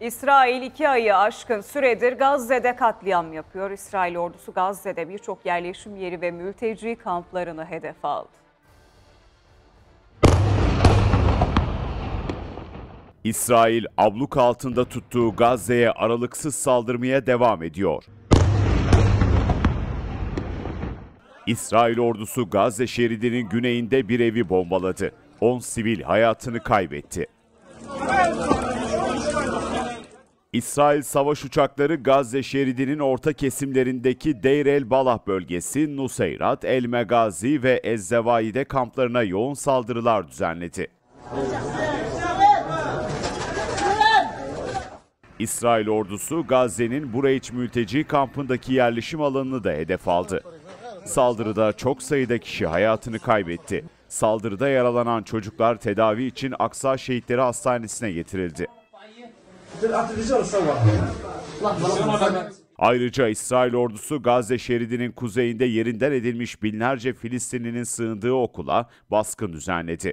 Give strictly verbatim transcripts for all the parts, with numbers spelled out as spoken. İsrail iki ayı aşkın süredir Gazze'de katliam yapıyor. İsrail ordusu Gazze'de birçok yerleşim yeri ve mülteci kamplarını hedef aldı. İsrail abluk altında tuttuğu Gazze'ye aralıksız saldırmaya devam ediyor. İsrail ordusu Gazze şeridinin güneyinde bir evi bombaladı. on sivil hayatını kaybetti. İsrail savaş uçakları Gazze şeridinin orta kesimlerindeki Deir el Balah bölgesi, Nuseirat, El Meghazi ve Ezzevai'de kamplarına yoğun saldırılar düzenledi. İsrail ordusu Gazze'nin Bureyç mülteci kampındaki yerleşim alanını da hedef aldı. Saldırıda çok sayıda kişi hayatını kaybetti. Saldırıda yaralanan çocuklar tedavi için Aksa Şehitleri Hastanesi'ne getirildi. Ayrıca İsrail ordusu Gazze şeridinin kuzeyinde yerinden edilmiş binlerce Filistinlinin sığındığı okula baskın düzenledi.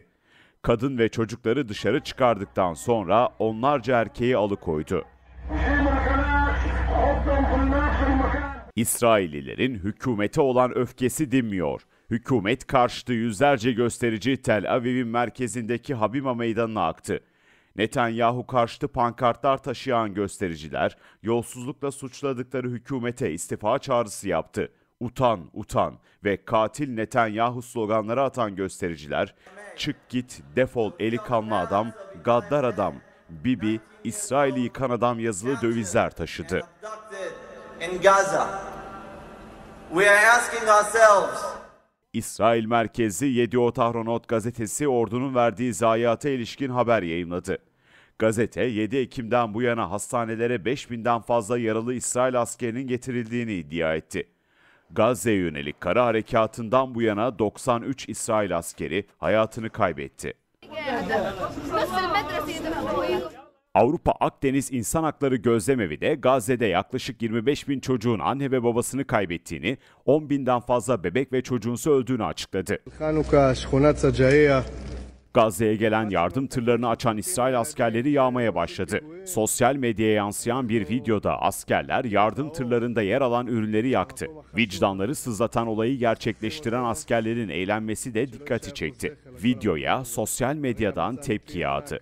Kadın ve çocukları dışarı çıkardıktan sonra onlarca erkeği alıkoydu. İsraillilerin hükümete olan öfkesi dinmiyor. Hükümet karşıtı yüzlerce gösterici Tel Aviv'in merkezindeki Habima meydanına aktı. Netanyahu karşıtı pankartlar taşıyan göstericiler yolsuzlukla suçladıkları hükümete istifa çağrısı yaptı. Utan, utan ve katil Netanyahu sloganları atan göstericiler, çık git, defol eli kanlı adam, gaddar adam, Bibi, İsrail'i yıkan adam yazılı dövizler taşıdı. İsrail merkezi Yedioth Ahronot gazetesi ordunun verdiği zayiata ilişkin haber yayımladı. Gazete yedi Ekim'den bu yana hastanelere beş binden fazla yaralı İsrail askerinin getirildiğini iddia etti. Gazze'ye yönelik kara harekatından bu yana doksan üç İsrail askeri hayatını kaybetti. Avrupa Akdeniz İnsan Hakları Gözlemevi de Gazze'de yaklaşık yirmi beş bin çocuğun anne ve babasını kaybettiğini, on binden fazla bebek ve çocuğunsa öldüğünü açıkladı. Gazze'ye gelen yardım tırlarını açan İsrail askerleri yağmaya başladı. Sosyal medyaya yansıyan bir videoda askerler yardım tırlarında yer alan ürünleri yaktı. Vicdanları sızlatan olayı gerçekleştiren askerlerin eğlenmesi de dikkati çekti. Videoya sosyal medyadan tepki yağdı.